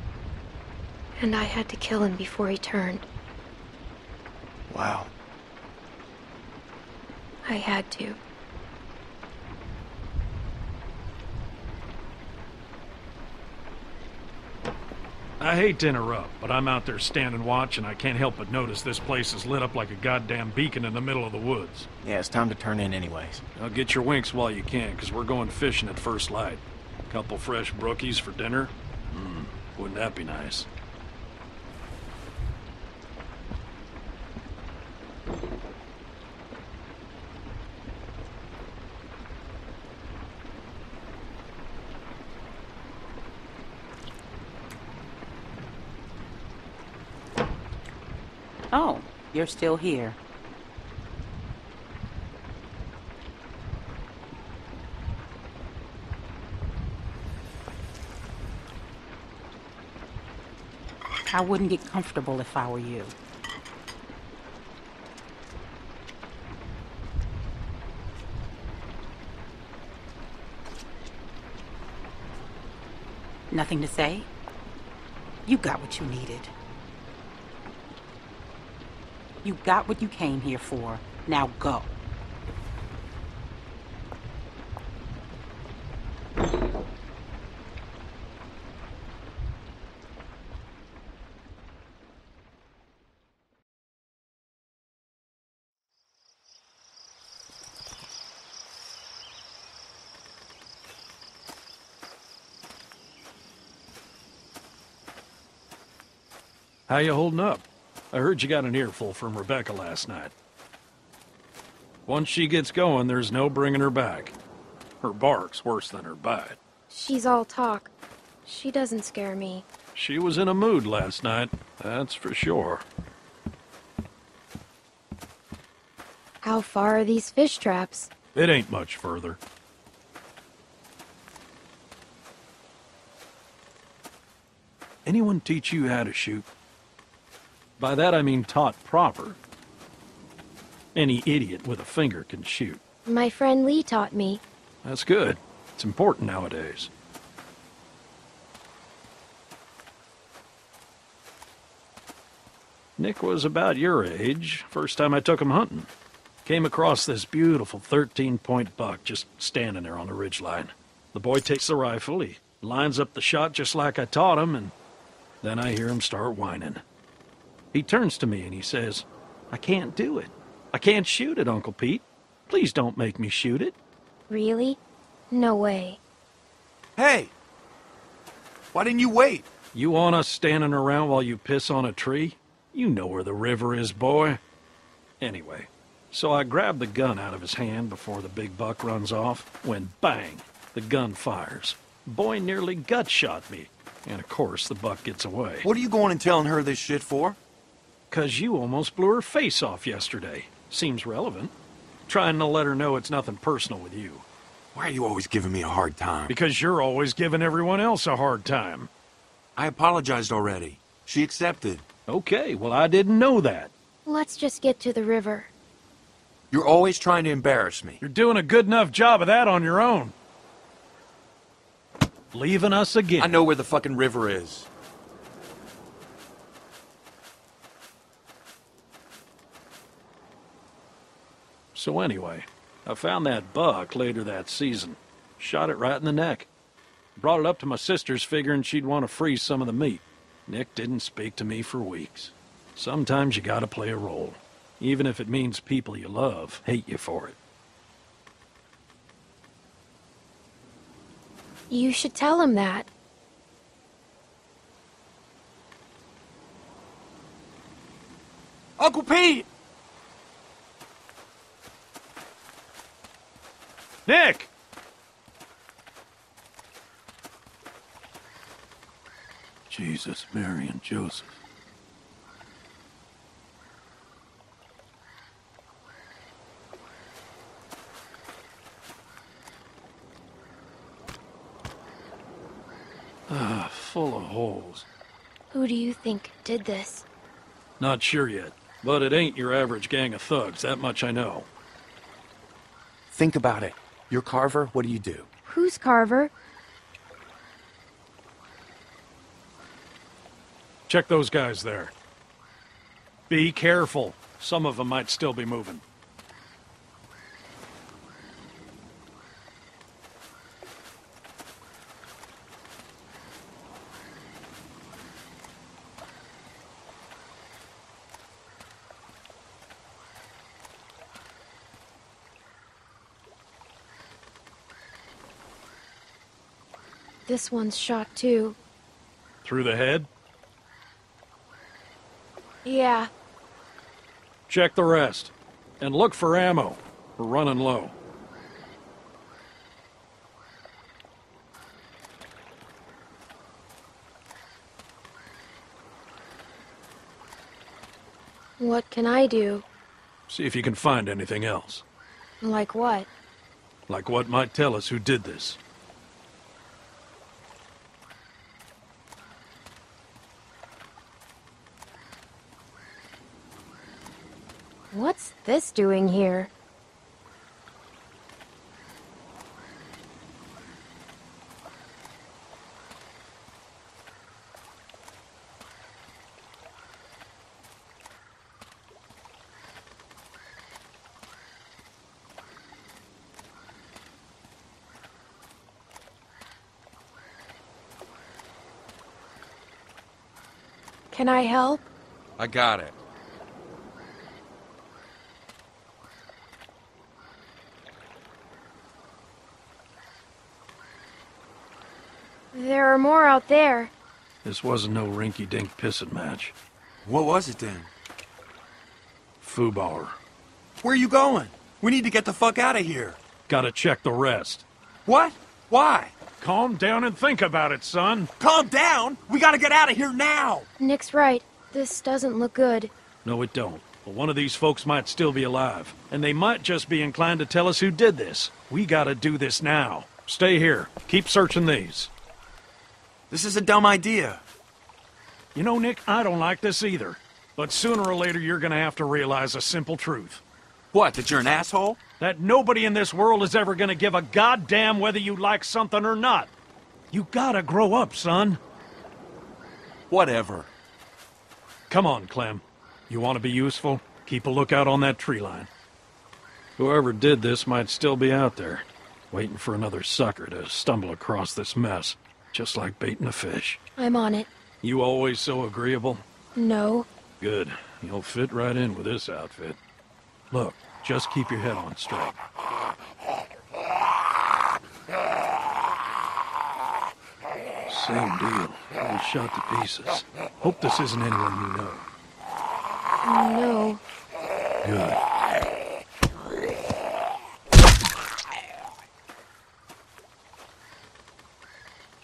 And I had to kill him before he turned. Wow. I had to. I hate to interrupt, but I'm out there standing watch and I can't help but notice this place is lit up like a goddamn beacon in the middle of the woods. Yeah, it's time to turn in anyways. Now get your winks while you can, because we're going fishing at first light. Couple fresh brookies for dinner? Mm, wouldn't that be nice? Oh, you're still here. I wouldn't get comfortable if I were you. Nothing to say? You got what you needed. You got what you came here for. Now go. How you holding up? I heard you got an earful from Rebecca last night. Once she gets going, there's no bringing her back. Her bark's worse than her bite. She's all talk. She doesn't scare me. She was in a mood last night, that's for sure. How far are these fish traps? It ain't much further. Anyone teach you how to shoot? By that I mean taught proper. Any idiot with a finger can shoot. My friend Lee taught me. That's good. It's important nowadays. Nick was about your age, first time I took him hunting. Came across this beautiful thirteen point buck just standing there on the ridgeline. The boy takes the rifle, he lines up the shot just like I taught him, and then I hear him start whining. He turns to me and he says, "I can't do it. I can't shoot it, Uncle Pete. Please don't make me shoot it." Really? No way. Hey! Why didn't you wait? You want us standing around while you piss on a tree? You know where the river is, boy. Anyway, so I grab the gun out of his hand before the big buck runs off, when bang, the gun fires. Boy nearly gut shot me, and of course the buck gets away. What are you going and telling her this shit for? 'Cause you almost blew her face off yesterday. Seems relevant. Trying to let her know it's nothing personal with you. Why are you always giving me a hard time? Because you're always giving everyone else a hard time. I apologized already. She accepted. Okay, well, I didn't know that. Let's just get to the river. You're always trying to embarrass me. You're doing a good enough job of that on your own. Leaving us again. I know where the fucking river is. So anyway, I found that buck later that season. Shot it right in the neck. Brought it up to my sister's, figuring she'd want to freeze some of the meat. Nick didn't speak to me for weeks. Sometimes you gotta play a role, even if it means people you love hate you for it. You should tell him that. Uncle Pete! Nick! Jesus, Mary, and Joseph. Ah, full of holes. Who do you think did this? Not sure yet, but it ain't your average gang of thugs, that much I know. Think about it. You're Carver, what do you do? Who's Carver? Check those guys there. Be careful. Some of them might still be moving. This one's shot too. Through the head? Yeah. Check the rest. And look for ammo. We're running low. What can I do? See if you can find anything else. Like what? Like what might tell us who did this. What's this doing here? Can I help? I got it. There are more out there. This wasn't no rinky-dink pissing match. What was it then? Foobauer. Where are you going? We need to get the fuck out of here. Gotta check the rest. What? Why? Calm down and think about it, son. Calm down? We gotta get out of here now! Nick's right. This doesn't look good. No, it don't. But one of these folks might still be alive. And they might just be inclined to tell us who did this. We gotta do this now. Stay here. Keep searching these. This is a dumb idea. You know, Nick, I don't like this either. But sooner or later, you're gonna have to realize a simple truth. What, that you're an asshole? That nobody in this world is ever gonna give a goddamn whether you like something or not. You gotta grow up, son. Whatever. Come on, Clem. You wanna be useful? Keep a lookout on that tree line. Whoever did this might still be out there, waiting for another sucker to stumble across this mess. Just like baiting a fish. I'm on it. You always so agreeable? No. Good. You'll fit right in with this outfit. Look, just keep your head on straight. Same deal. All shot to pieces. Hope this isn't anyone you know. No. Good.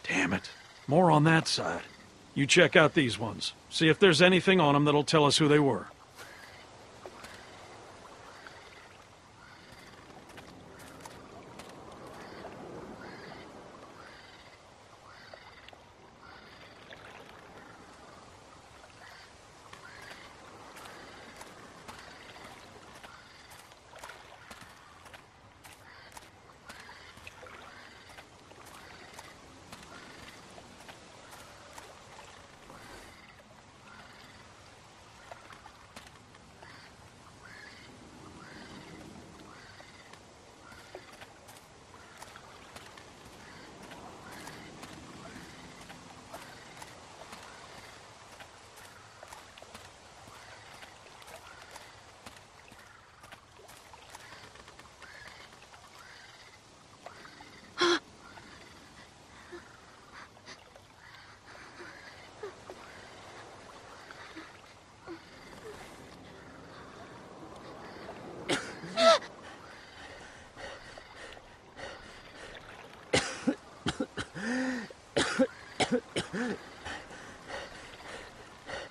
Damn it. More on that side. You check out these ones. See if there's anything on them that'll tell us who they were.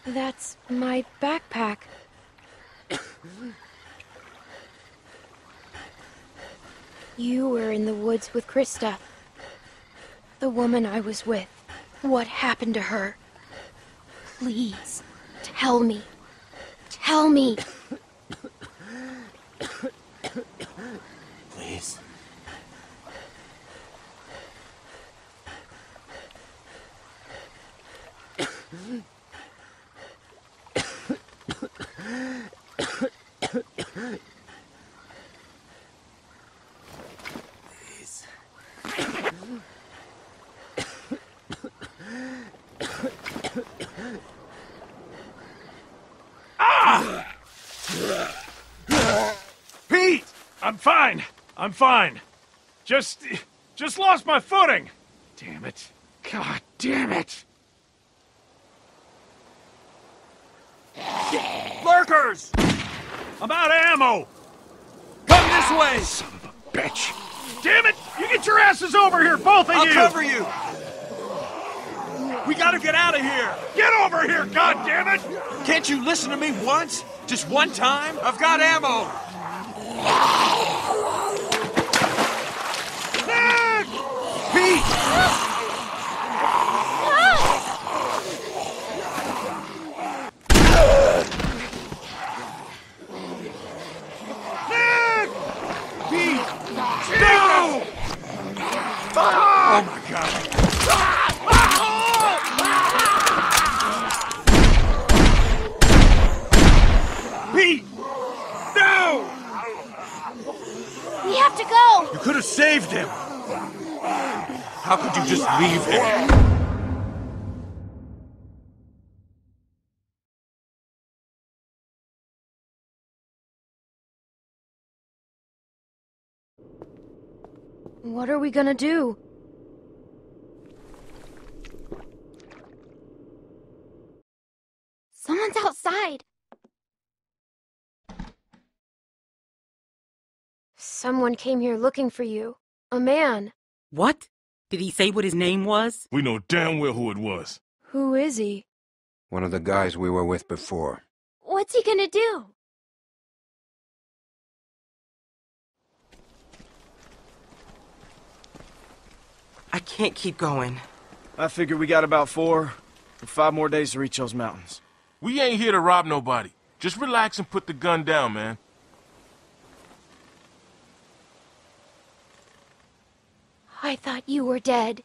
That's my backpack. You were in the woods with Christa. The woman I was with. What happened to her? Please, tell me. Tell me. Please. Fine. I'm fine. Just... just lost my footing. Damn it. God damn it. Lurkers! I'm out of ammo. Come this way. Son of a bitch. Damn it! You get your asses over here, both of you! I'll cover you. We gotta get out of here. Get over here, god damn it! Can't you listen to me once? Just one time? I've got ammo. Nick! Pete! Nick! Pete! No! Oh my god. You could have saved him! How could you just leave him? What are we gonna do? Someone's outside! Someone came here looking for you. A man. What? Did he say what his name was? We know damn well who it was. Who is he? One of the guys we were with before. What's he gonna do? I can't keep going. I figure we got about four or five more days to reach those mountains. We ain't here to rob nobody. Just relax and put the gun down, man. I thought you were dead.